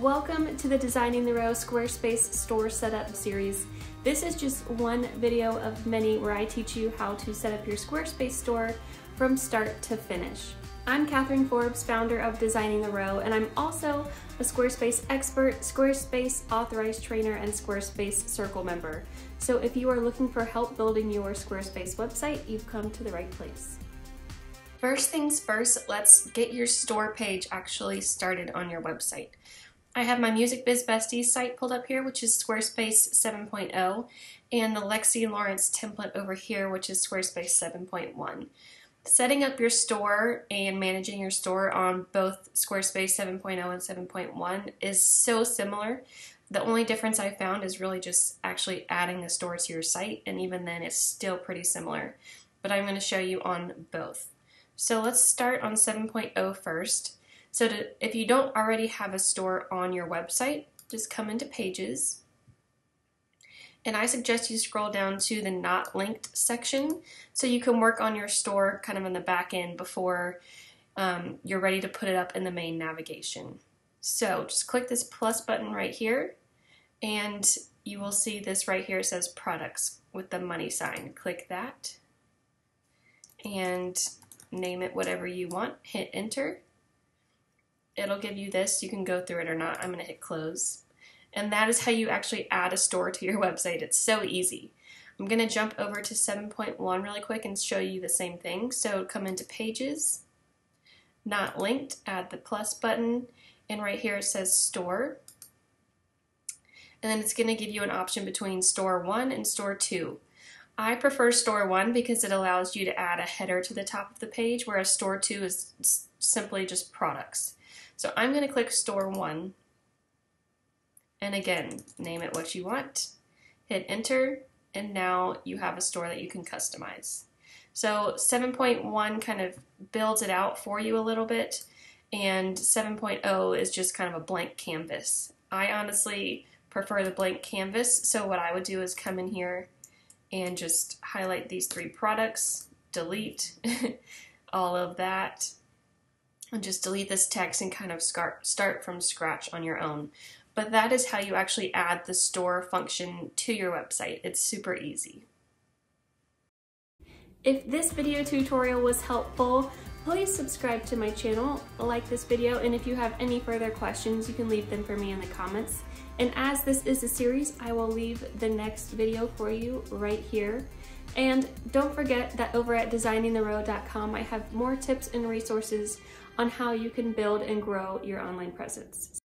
Welcome to the Designing the Row Squarespace Store Setup Series. This is just one video of many where I teach you how to set up your Squarespace store from start to finish. I'm Katherine Forbes, founder of Designing the Row, and I'm also a Squarespace expert, Squarespace Authorized Trainer, and Squarespace Circle Member. So if you are looking for help building your Squarespace website, you've come to the right place. First things first, let's get your store page actually started on your website. I have my Music Biz Besties site pulled up here, which is Squarespace 7.0, and the Lexi Lawrence template over here, which is Squarespace 7.1. Setting up your store and managing your store on both Squarespace 7.0 and 7.1 is so similar. The only difference I found is really just actually adding the store to your site, and even then it's still pretty similar. But I'm going to show you on both. So let's start on 7.0 first. So if you don't already have a store on your website, just come into Pages, and I suggest you scroll down to the Not Linked section so you can work on your store kind of in the back end before you're ready to put it up in the main navigation. So just click this plus button right here, and you will see this right here. It says Products with the money sign. Click that and name it whatever you want. Hit Enter. It'll give you this. You can go through it or not. I'm going to hit close. And that is how you actually add a store to your website. It's so easy. I'm going to jump over to 7.1 really quick and show you the same thing. So come into Pages, Not Linked, add the plus button, and right here it says Store. And then it's going to give you an option between Store 1 and Store 2. I prefer Store 1 because it allows you to add a header to the top of the page, whereas Store 2 is simply just products. So I'm going to click Store 1, and again, name it what you want, hit Enter, and now you have a store that you can customize. So 7.1 kind of builds it out for you a little bit, and 7.0 is just kind of a blank canvas. I honestly prefer the blank canvas, so what I would do is come in here and just highlight these three products, delete all of that, and just delete this text and kind of start from scratch on your own. But that is how you actually add the store function to your website. It's super easy. If this video tutorial was helpful, please subscribe to my channel, like this video, and if you have any further questions, you can leave them for me in the comments. And as this is a series, I will leave the next video for you right here. And don't forget that over at designingtherow.com, I have more tips and resources on how you can build and grow your online presence.